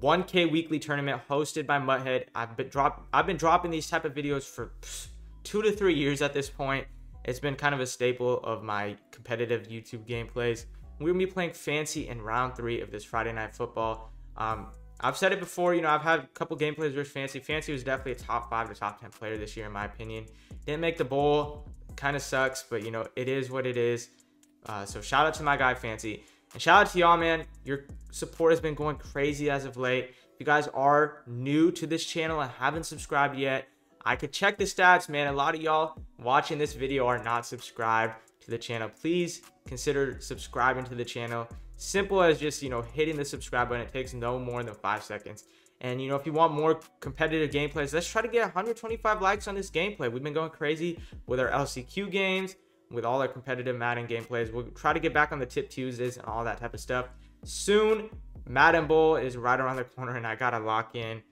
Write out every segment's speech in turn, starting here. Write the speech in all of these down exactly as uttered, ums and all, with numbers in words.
one K weekly tournament hosted by Mutthead. I've been drop I've been dropping these type of videos for pfft, two to three years at this point. It's been kind of a staple of my competitive YouTube gameplays. We're gonna be playing Fancy in round three of this Friday Night Football. Um, I've said it before, you know, I've had a couple gameplays versus Fancy. Fancy was definitely a top five to top ten player this year, in my opinion. Didn't make the bowl, kind of sucks, but you know, it is what it is. Uh, so shout out to my guy Fancy. And shout out to y'all, man. Your support has been going crazy as of late. If you guys are new to this channel and haven't subscribed yet, I could check the stats, man. A lot of y'all watching this video are not subscribed to the channel. Please consider subscribing to the channel. Simple as just, you know, hitting the subscribe button. It takes no more than five seconds. And, you know, if you want more competitive gameplays, let's try to get one hundred twenty-five likes on this gameplay. We've been going crazy with our L C Q games, with all our competitive Madden gameplays. We'll try to get back on the Tip Tuesdays and all that type of stuff. Soon, Madden Bowl is right around the corner, and I got to lock in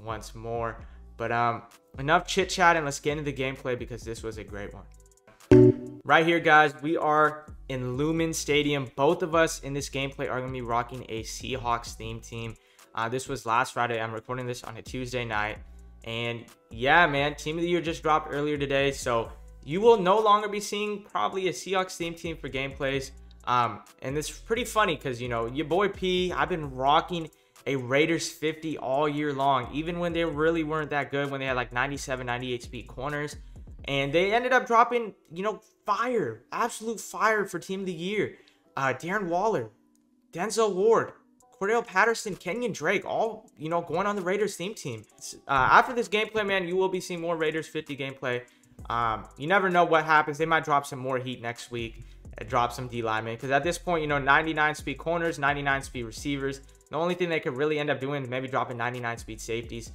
once more. But um, enough chit-chat, and let's get into the gameplay because this was a great one. Right here, guys, we are in Lumen Stadium. Both of us in this gameplay are going to be rocking a Seahawks-themed team. Uh, this was last Friday. I'm recording this on a Tuesday night. And, yeah, man, Team of the Year just dropped earlier today, so you will no longer be seeing probably a Seahawks-themed team for gameplays. Um, and it's pretty funny because, you know, your boy P, I've been rocking a Raiders fifty all year long, even when they really weren't that good, when they had like ninety-seven, ninety-eight speed corners. And they ended up dropping, you know, fire, absolute fire for Team of the Year. Uh, Darren Waller, Denzel Ward, Cordell Patterson, Kenyon Drake, all, you know, going on the Raiders-themed team. Uh, after this gameplay, man, you will be seeing more Raiders fifty gameplay. Um, you never know what happens. They might drop some more heat next week and drop some D linemen, because at this point, you know, ninety-nine speed corners, ninety-nine speed receivers. The only thing they could really end up doing is maybe dropping ninety-nine speed safeties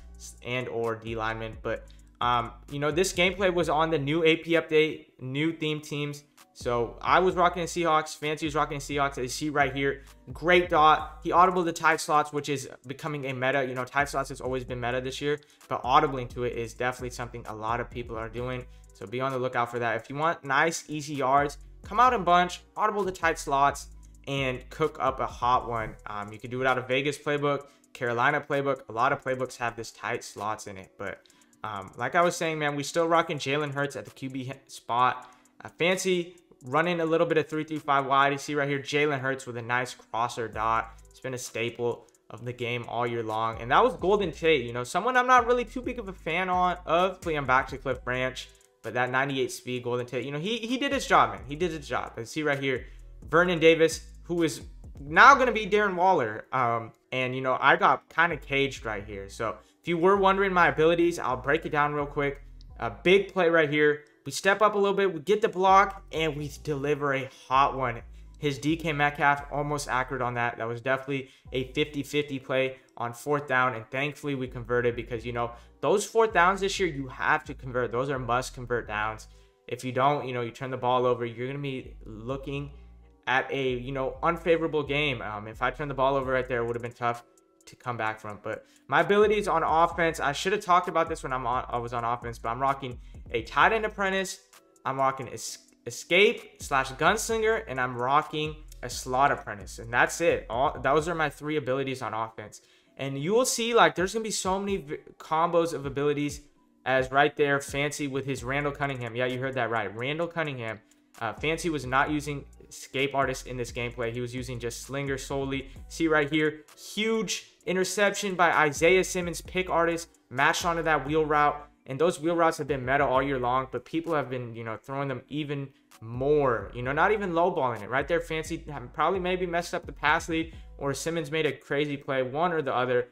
and or D linemen. But um, you know, this gameplay was on the new A P update, new theme teams. So I was rocking the Seahawks. Fancy was rocking the Seahawks. As you see right here, great dot. He audibled the tight slots, which is becoming a meta. You know, tight slots has always been meta this year, but audibling to it is definitely something a lot of people are doing. So be on the lookout for that. If you want nice, easy yards, come out and bunch, audible the tight slots, and cook up a hot one. Um, you can do it out of Vegas playbook, Carolina playbook. A lot of playbooks have this tight slots in it. But um, like I was saying, man, we still rocking Jalen Hurts at the Q B spot. Uh, Fancy running a little bit of three three five wide. You see right here, Jalen Hurts with a nice crosser dot. It's been a staple of the game all year long. And that was Golden Tate, you know, someone I'm not really too big of a fan on of. Cleon Baxter, Cliff Branch, but that ninety-eight speed Golden Tate, you know, he he did his job, man. He did his job. And see right here, Vernon Davis, who is now going to be Darren Waller. Um, and, you know, I got kind of caged right here. So if you were wondering my abilities, I'll break it down real quick. A big play right here. We step up a little bit, we get the block, and we deliver a hot one. His D K Metcalf almost accurate on that. That was definitely a fifty fifty play on fourth down, and thankfully we converted, because, you know, those fourth downs this year, you have to convert. Those are must convert downs. If you don't, you know, you turn the ball over, you're going to be looking at a, you know, unfavorable game. Um, if I turned the ball over right there, it would have been tough to come back from. But my abilities on offense, I should have talked about this when I'm on, I was on offense, but I'm rocking a tight end apprentice, I'm rocking es escape slash gunslinger, and I'm rocking a slot apprentice, and that's it. All those are my three abilities on offense, and you will see like there's gonna be so many combos of abilities. As right there, Fancy with his Randall Cunningham. Yeah, you heard that right, Randall Cunningham. Uh, Fancy was not using escape artist in this gameplay. He was using just slinger solely. See right here, huge interception by Isaiah Simmons, pick artist, matched onto that wheel route. And those wheel routes have been meta all year long, but people have been, you know, throwing them even more, you know, not even lowballing it. Right there, Fancy probably maybe messed up the pass lead, or Simmons made a crazy play, one or the other.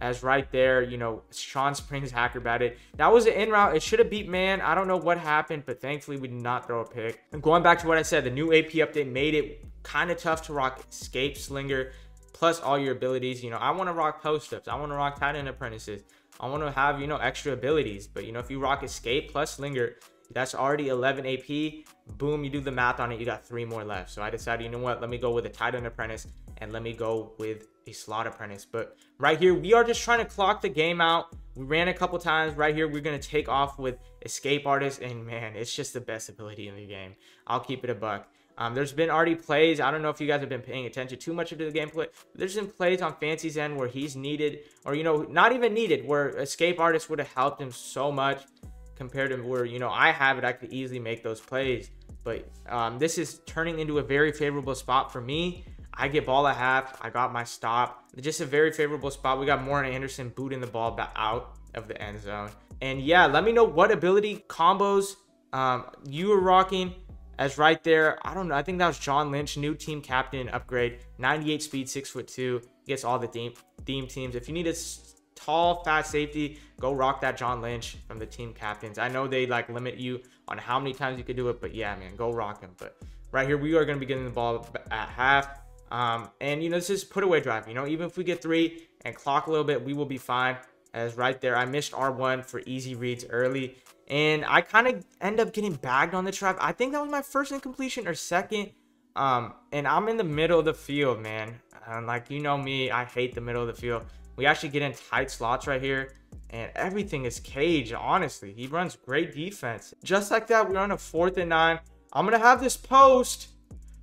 As right there, you know, Sean Springs hacker batted. That was an in route. It should have beat man. I don't know what happened, but thankfully we did not throw a pick. And going back to what I said, the new A P update made it kind of tough to rock escape slinger plus all your abilities. You know, I want to rock post-ups. I want to rock tight end apprentices. I want to have, you know, extra abilities. But, you know, if you rock escape plus slinger, that's already eleven A P. Boom, you do the math on it, you got three more left. So I decided, you know what, let me go with a tight end apprentice, and let me go with a slot apprentice. But right here, we are just trying to clock the game out. We ran a couple times. Right here, we're going to take off with escape artist, and man, it's just the best ability in the game. I'll keep it a buck. Um, there's been already plays. I don't know if you guys have been paying attention too much into the gameplay. There's been plays on Fancy's end where he's needed, or, you know, not even needed, where Escape Artist would have helped him so much compared to where, you know, I have it. I could easily make those plays. But um, this is turning into a very favorable spot for me. I get ball at half. I got my stop. Just a very favorable spot. We got Moore Anderson booting the ball back out of the end zone. And yeah, let me know what ability combos um, you were rocking. As right there, I don't know. I think that was John Lynch, new team captain upgrade, ninety-eight speed, six foot two, gets all the theme theme teams. If you need a tall, fast safety, go rock that John Lynch from the team captains. I know they like limit you on how many times you could do it, but yeah, man, go rock him. But right here, we are going to be getting the ball at half. Um, and you know, this is put away drive. You know, even if we get three and clock a little bit, we will be fine. As right there, I missed R one for easy reads early. And I kind of end up getting bagged on the trap. I think that was my first incompletion or second. Um, and I'm in the middle of the field, man. And like, you know me, I hate the middle of the field. We actually get in tight slots right here. And everything is caged, honestly. He runs great defense. Just like that, we're on a fourth and nine. I'm going to have this post.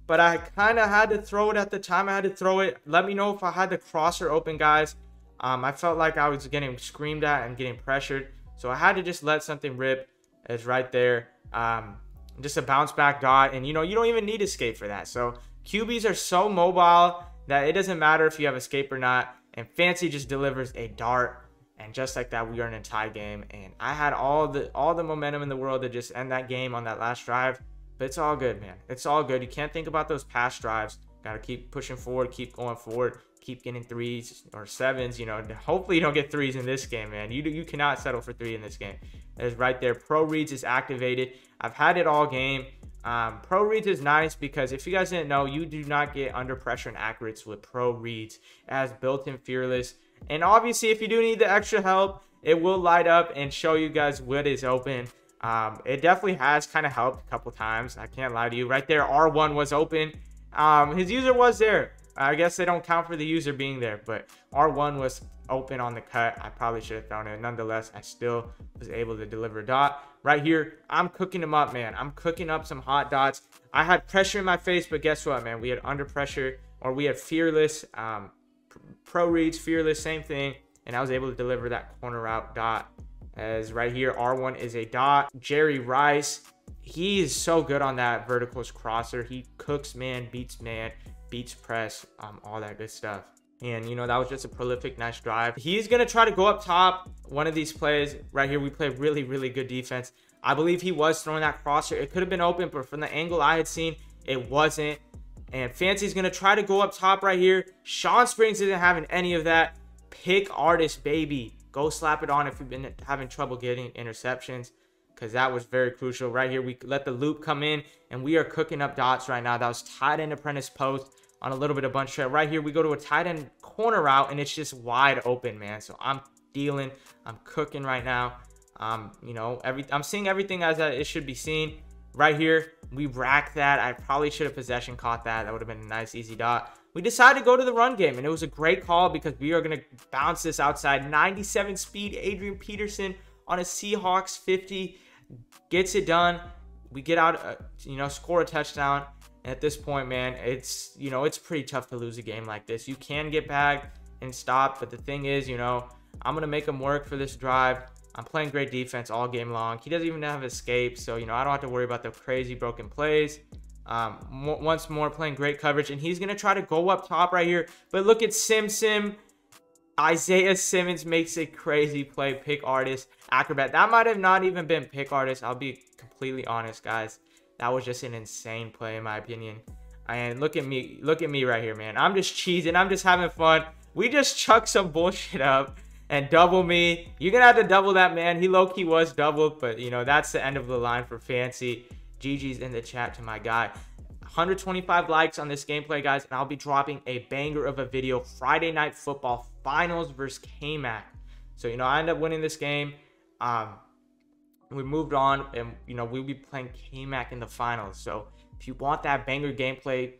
But I kind of had to throw it at the time. I had to throw it. Let me know if I had the crosser open, guys. Um, I felt like I was getting screamed at and getting pressured. So I had to just let something rip. It's right there. Um, just a bounce back dot. And, you know, you don't even need escape for that. So Q Bs are so mobile that it doesn't matter if you have escape or not. And Fancy just delivers a dart. And just like that, we are in a tie game. And I had all the all the momentum in the world to just end that game on that last drive. But it's all good, man. It's all good. You can't think about those past drives. Got to keep pushing forward, keep going forward. Keep getting threes or sevens, you know. Hopefully you don't get threes in this game, man. You do, you cannot settle for three in this game. It's right there. Pro Reads is activated. I've had it all game. Um, Pro Reads is nice because if you guys didn't know, you do not get under pressure and accurates with Pro Reads. It has built-in fearless. And obviously, if you do need the extra help, it will light up and show you guys what is open. Um, it definitely has kind of helped a couple times. I can't lie to you. Right there, R one was open. Um, his user was there. I guess they don't count for the user being there, but R one was open on the cut. I probably should have thrown it. Nonetheless, I still was able to deliver a dot. Right here, I'm cooking them up, man. I'm cooking up some hot dots. I had pressure in my face, but guess what, man? We had under pressure, or we had fearless, um, pro reads, fearless, same thing. And I was able to deliver that corner route dot. As right here, R one is a dot. Jerry Rice, he is so good on that verticals crosser. He cooks man, beats man. Beats press, um, all that good stuff. And, you know, that was just a prolific, nice drive. He's going to try to go up top one of these plays. Right here, we play really, really good defense. I believe he was throwing that crosser. It could have been open, but from the angle I had seen, it wasn't. And Fancy's going to try to go up top right here. Sean Springs isn't having any of that. Pick artist, baby. Go slap it on if you've been having trouble getting interceptions, because that was very crucial. Right here, we let the loop come in, and we are cooking up dots right now. That was tight end apprentice post on a little bit of bunch trail. Right here, we go to a tight end corner route, and it's just wide open, man. So I'm dealing. I'm cooking right now. Um, you know, every I'm seeing everything as it should be seen. Right here, we rack that. I probably should have possession caught that. That would have been a nice, easy dot. We decided to go to the run game, and it was a great call because we are going to bounce this outside. ninety-seven speed, Adrian Peterson on a Seahawks fifty. Gets it done. We get out, uh, you know, score a touchdown. And at this point, man, it's, you know, it's pretty tough to lose a game like this. You can get bagged and stopped, but the thing is, you know, I'm going to make him work for this drive. I'm playing great defense all game long. He doesn't even have escape, so, you know, I don't have to worry about the crazy broken plays. Um, mo once more, playing great coverage, and he's going to try to go up top right here. But look at Sim Sim. Isaiah Simmons makes a crazy play. Pick artist, acrobat. That might have not even been pick artist. I'll be completely honest, guys. That was just an insane play, in my opinion. And look at me. Look at me right here, man. I'm just cheesing. I'm just having fun. We just chucked some bullshit up and double me. You're going to have to double that, man. He low-key was doubled, but, you know, that's the end of the line for Fancy. G G's in the chat to my guy. one hundred twenty-five likes on this gameplay, guys, and I'll be dropping a banger of a video. Friday Night Football Finals versus K Mac. So, you know, I end up winning this game. Um, we moved on, and, you know, we'll be playing K Mac in the finals. So if you want that banger gameplay,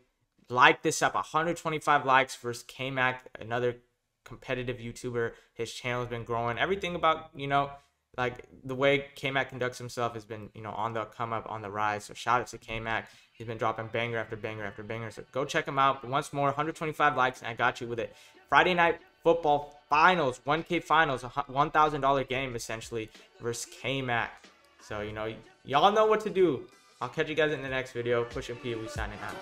like this up. one hundred twenty-five likes versus K Mac, another competitive YouTuber. His channel's been growing. Everything about, you know, like the way KMac conducts himself has been, you know, on the come up, on the rise. So shout out to KMac. He's been dropping banger after banger after banger. So go check him out. But once more, one hundred twenty-five likes, and I got you with it. Friday Night Football Finals, one K Finals, a one thousand dollar game essentially versus KMac. So, you know, y'all know what to do. I'll catch you guys in the next video. Pushing P, we signing out.